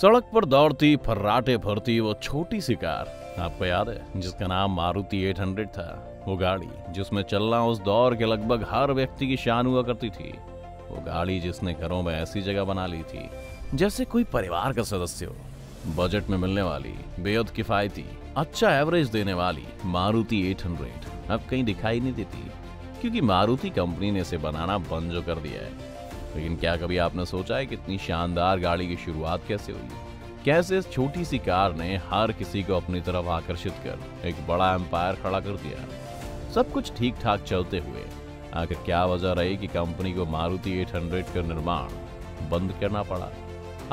सड़क पर दौड़ती, फर्राटे भरती वो छोटी सी कार आपको याद है जिसका नाम मारुति 800 था। वो गाड़ी जिसमें चलना उस दौर के लगभग हर व्यक्ति की शान हुआ करती थी। वो गाड़ी जिसने घरों में ऐसी जगह बना ली थी जैसे कोई परिवार का सदस्य हो। बजट में मिलने वाली, बेहद किफायती, अच्छा एवरेज देने वाली मारुति 800 अब कहीं दिखाई नहीं देती, क्योंकि मारुति कंपनी ने इसे बनाना बंद जो कर दिया है। लेकिन क्या कभी आपने सोचा है कि इतनी शानदार गाड़ी की शुरुआत कैसे हुई? कैसे इस छोटी सी कार ने हर किसी को अपनी तरफ आकर्षित कर एक बड़ा एम्पायर खड़ा कर दिया? सब कुछ ठीक ठाक चलते हुए आखिर क्या वजह रही कि कंपनी को मारुति 800 का निर्माण बंद करना पड़ा?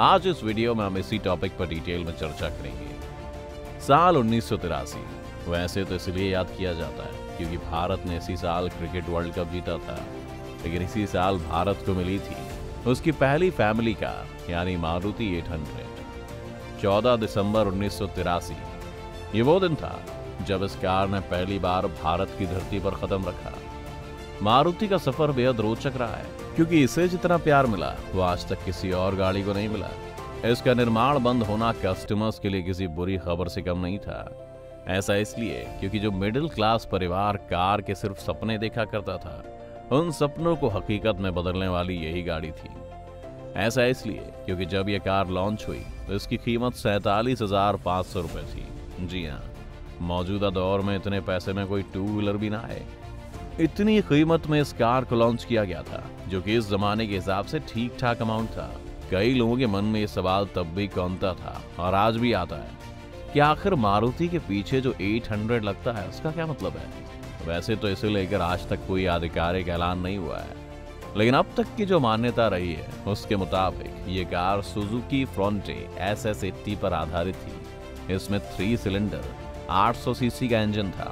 आज इस वीडियो में हम इसी टॉपिक पर डिटेल में चर्चा करेंगे। साल 1983 वैसे तो इसलिए याद किया जाता है क्योंकि भारत ने इसी साल क्रिकेट वर्ल्ड कप जीता था, लेकिन इसी साल भारत को मिली थी उसकी पहली फैमिली कार यानी मारुति 800। 14 दिसंबर 1983 ये वो दिन था जब इस कार ने पहली बार भारत की धरती पर कदम रखा। मारुति का सफर बेहद रोचक रहा है क्योंकि इसे जितना प्यार मिला वो आज तक किसी और गाड़ी को नहीं मिला। इसका निर्माण बंद होना कस्टमर्स के लिए किसी बुरी खबर से कम नहीं था। ऐसा इसलिए क्योंकि जो मिडिल क्लास परिवार कार के सिर्फ सपने देखा करता था, उन सपनों को हकीकत में बदलने वाली यही गाड़ी थी। ऐसा इसलिए क्योंकि जब ये कार लॉन्च हुई तो इसकी कीमत 47,500 रुपये थी। जी हाँ, मौजूदा दौर में इतने पैसे में कोई टू व्हीलर भी ना आए। इतनी कीमत में इस कार को लॉन्च किया गया था, जो कि इस जमाने के हिसाब से ठीक ठाक अमाउंट था। कई लोगों के मन में ये सवाल तब भी कौंधता था और आज भी आता है कि आखिर मारुति के पीछे जो 800 लगता है उसका क्या मतलब है? वैसे तो इसे लेकर आज तक कोई आधिकारिक ऐलान नहीं हुआ है, लेकिन अब तक की जो मान्यता रही है उसके मुताबिक ये कार सुजुकी फ्रॉन्टे एसएस 80 पर आधारित थी। इसमें 3 सिलेंडर 800 सीसी का इंजन था।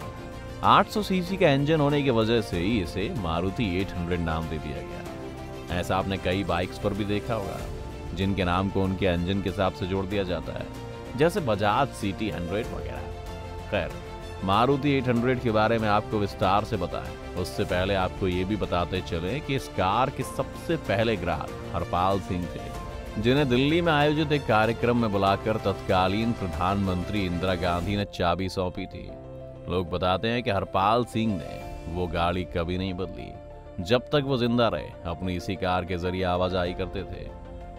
800 सीसी का इंजन होने की वजह से ही इसे मारुति 800 नाम दे दिया गया। ऐसा आपने कई बाइक्स पर भी देखा होगा जिनके नाम को उनके इंजन के हिसाब से जोड़ दिया जाता है, जैसे बजाज CT 100 वगैरह। खैर, मारुति 800 के बारे में आपको विस्तार से बताएं उससे पहले आपको ये भी बताते चलें कि इस कार के सबसे पहले ग्राहक हरपाल सिंह थे, जिन्हें दिल्ली में आयोजित एक कार्यक्रम में बुलाकर तत्कालीन प्रधानमंत्री इंदिरा गांधी ने चाबी सौंपी थी। लोग बताते हैं कि हरपाल सिंह ने वो गाड़ी कभी नहीं बदली। जब तक वो जिंदा रहे अपनी इसी कार के जरिए आवाजाही करते थे।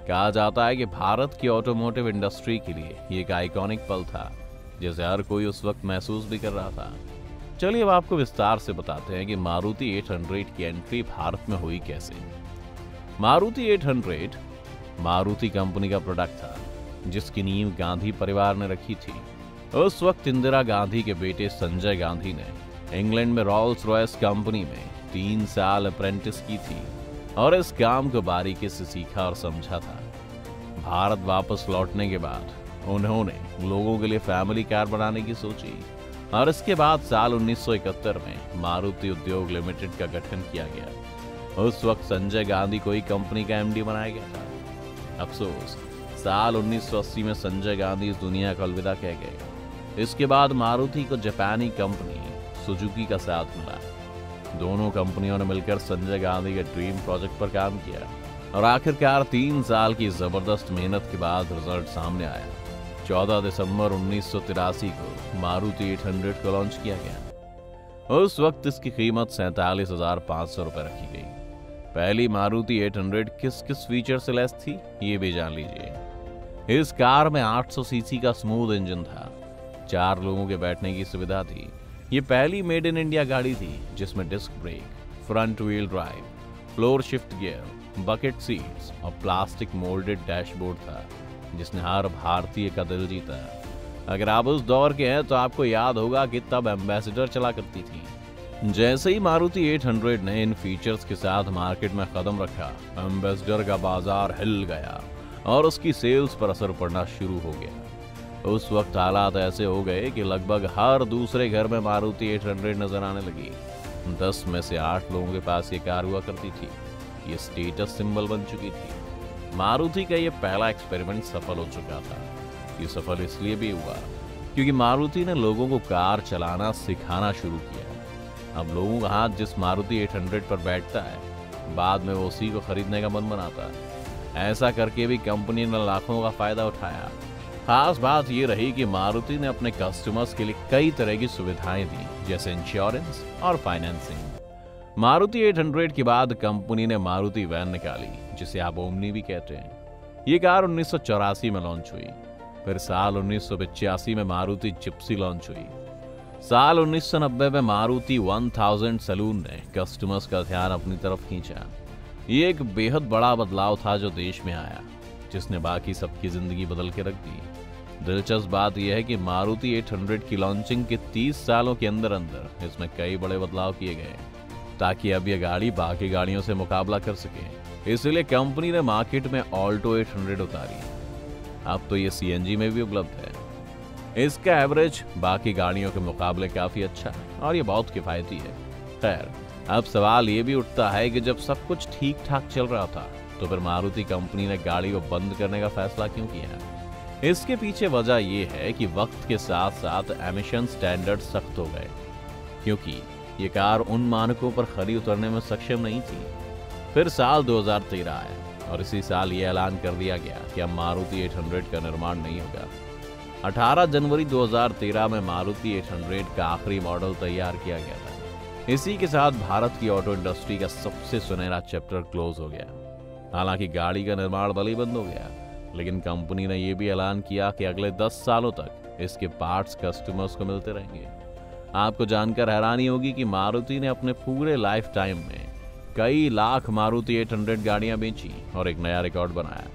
कहा जाता है कि भारत की ऑटोमोटिव इंडस्ट्री के लिए ये एक आइकॉनिक पल था, जैसे हर कोई उस वक्त महसूस भी कर रहा था। चलिए अब आपको विस्तार से बताते हैं कि मारुति 800 की एंट्री भारत में हुई कैसे। मारुति 800 मारुति कंपनी का प्रोडक्ट था जिसकी नींव गांधी परिवार ने रखी थी। उस वक्त इंदिरा गांधी के बेटे संजय गांधी ने इंग्लैंड में रोल्स रॉयस कंपनी में 3 साल अप्रेंटिस की थी और इस काम को बारीकी से सीखा और समझा था। भारत वापस लौटने के बाद उन्होंने लोगों के लिए फैमिली कार बनाने की सोची और इसके बाद साल 1971 में मारुति उद्योग लिमिटेड का गठन किया गया। उस वक्त संजय गांधी को ही कंपनी का MD बनाया गया था। अफसोस, साल 1980 में संजय गांधी इस दुनिया को अलविदा कह गए। इसके बाद मारुति को जापानी कंपनी सुजुकी का साथ मिला। दोनों कंपनियों ने मिलकर संजय गांधी के ड्रीम प्रोजेक्ट पर काम किया और आखिरकार 3 साल की जबरदस्त मेहनत के बाद रिजल्ट सामने आया। 14 दिसंबर 1983 को मारुति 800 को लॉन्च किया गया। उस वक्त इसकी कीमत 47,500 रुपये रखी गई। पहली मारुति 800 किस किस फीचर से लैस थी ये भी जान लीजिए। इस कार में 800 सीसी का स्मूथ इंजन था, 4 लोगों के बैठने की सुविधा थी। ये पहली मेड इन इंडिया गाड़ी थी जिसमें disc brake, front wheel drive, floor shift gear, bucket seats और प्लास्टिक मोल्डेड डैशबोर्ड था, जिसने हर भारतीय का दिल जीता। अगर आप उस दौर के हैं तो आपको याद होगा कि तब एम्बेसडर चला करती थी। जैसे ही मारुति 800 ने इन फीचर्स के साथ मार्केट में कदम रखा, एम्बेसडर का बाजार हिल गया और उसकी सेल्स पर असर पड़ना शुरू हो गया। उस वक्त हालात ऐसे हो गए कि लगभग हर दूसरे घर में मारुति 800 नजर आने लगी। 10 में से 8 लोगों के पास ये कार हुआ करती थी। ये स्टेटस सिंबल बन चुकी थी। मारुति का यह पहला एक्सपेरिमेंट सफल हो चुका था। ये सफल इसलिए भी हुआ क्योंकि मारुति ने लोगों को कार चलाना सिखाना शुरू किया। अब लोगों का हाथ जिस मारुति 800 पर बैठता है, बाद में वो उसी को खरीदने का मन बनाता है। ऐसा करके भी कंपनी ने लाखों का फायदा उठाया। खास बात ये रही कि मारुति ने अपने कस्टमर्स के लिए कई तरह की सुविधाएं दी, जैसे इंश्योरेंस और फाइनेंसिंग। मारुति 800 के बाद कंपनी ने मारुति वैन निकाली, जिसे आप ओम्नी भी कहते हैं। ये कार 1984 में लॉन्च हुई। फिर साल 1985 में मारुति जिप्सी लॉन्च हुई। साल 1990 में मारुति 1000 सैलून ने कस्टमर्स का ध्यान अपनी तरफ खींचा। ये एक बेहद बड़ा बदलाव था जो देश में आया, जिसने बाकी सबकी जिंदगी बदल के रख दी। दिलचस्प बात यह है कि मारुति 800 की लॉन्चिंग के 30 सालों के अंदर अंदर इसमें कई बड़े बदलाव किए गए, ताकि अब यह गाड़ी बाकी गाड़ियों से मुकाबला कर सके। इसलिए कंपनी ने मार्केट में ऑल्टो 800 उतारी। अब तो ये CNG में भी उपलब्ध है। इसका एवरेज बाकी गाड़ियों के मुकाबले काफ़ी अच्छा है और ये बहुत किफ़ायती है। खैर, अब सवाल ये भी उठता है कि जब सब कुछ ठीक ठाक चल रहा था तो फिर मारुति कंपनी ने गाड़ी को बंद करने का फैसला क्यों किया? इसके पीछे वजह यह है कि वक्त के साथ साथ एमिशन स्टैंडर्ड सख्त हो गए, क्योंकि ये कार उन मानकों पर खरी उतरने में सक्षम नहीं थी। फिर साल 2013 आया और इसी साल ये ऐलान कर दिया गया कि अब मारुति 800 का निर्माण नहीं होगा। 18 जनवरी 2013 में मारुति 800 का आखिरी मॉडल तैयार किया गया था। इसी के साथ भारत की ऑटो इंडस्ट्री का सबसे सुनहरा चैप्टर क्लोज हो गया। हालांकि गाड़ी का निर्माण भले ही बंद हो गया, लेकिन कंपनी ने यह भी ऐलान किया कि अगले 10 सालों तक इसके पार्ट्स कस्टमर्स को मिलते रहेंगे। आपको जानकर हैरानी होगी कि मारुति ने अपने पूरे लाइफ टाइम में कई लाख मारुति 800 गाड़ियां बेची और एक नया रिकॉर्ड बनाया।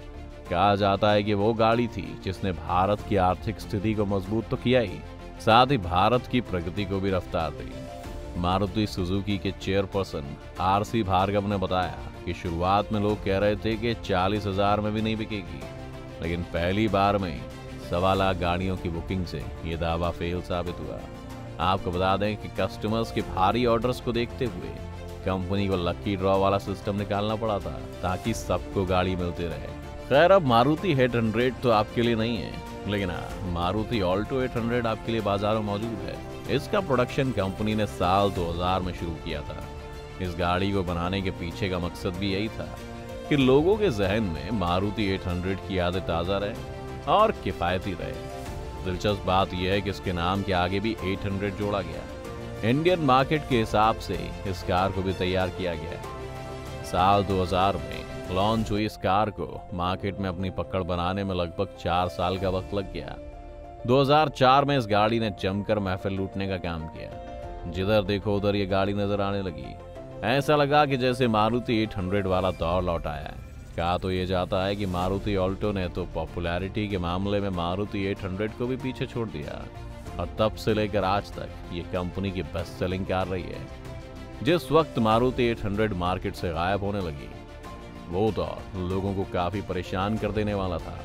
कहा जाता है कि वो गाड़ी थी जिसने भारत की आर्थिक स्थिति को मजबूत तो किया ही, साथ ही भारत की प्रगति को भी रफ्तार दी। मारुति सुजुकी के चेयरपर्सन आरसी भार्गव ने बताया कि शुरुआत में लोग कह रहे थे कि 40,000 में भी नहीं बिकेगी, लेकिन पहली बार में 1.25 लाख गाड़ियों की बुकिंग से ये दावा फेल साबित हुआ। आपको बता दें कि कस्टमर्स के भारी ऑर्डर्स को देखते हुए कंपनी को लकी ड्रॉ वाला सिस्टम निकालना पड़ा था, ताकि सबको गाड़ी मिलते रहे। खैर, अब मारुति 800 तो आपके लिए नहीं है, लेकिन मारुति ऑल्टो 800 आपके लिए बाजार में मौजूद है। इसका प्रोडक्शन कंपनी ने साल 2000 में शुरू किया था। इस गाड़ी को बनाने के पीछे का मकसद भी यही था कि लोगों के जहन में मारुति 800 की यादें ताज़ा रहे और किफ़ायती रहे। दिलचस्प बात यह है कि इसके नाम के आगे भी 800 जोड़ा गया। इंडियन मार्केट के हिसाब से इस कार को भी तैयार किया गया। साल 2000 में लॉन्च हुई इस कार को मार्केट में अपनी पकड़ बनाने में लगभग 4 साल का वक्त लग गया। 2004 में इस गाड़ी ने जमकर महफिल लूटने का काम किया। जिधर देखो उधर ये गाड़ी नजर आने लगी। ऐसा लगा कि जैसे मारुति 800 वाला दौर लौट आया है। कहा तो ये जाता है कि मारुति ऑल्टो ने तो पॉपुलैरिटी के मामले में मारुति 800 को भी पीछे छोड़ दिया और तब से लेकर आज तक ये कंपनी की बेस्ट सेलिंग कार रही है। जिस वक्त मारुति 800 मार्केट से गायब होने लगी, वो दौर लोगों को काफ़ी परेशान कर देने वाला था।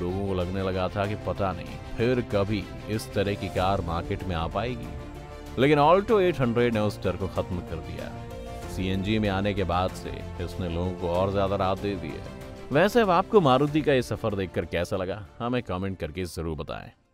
लोगों को लगने लगा था कि पता नहीं फिर कभी इस तरह की कार मार्केट में आ पाएगी, लेकिन ऑल्टो 800 ने उस डर को ख़त्म कर दिया। CNG में आने के बाद से इसने लोगों को और ज़्यादा राहत दे दी है। वैसे अब आपको मारुति का ये सफ़र देखकर कैसा लगा, हमें कमेंट करके ज़रूर बताएं।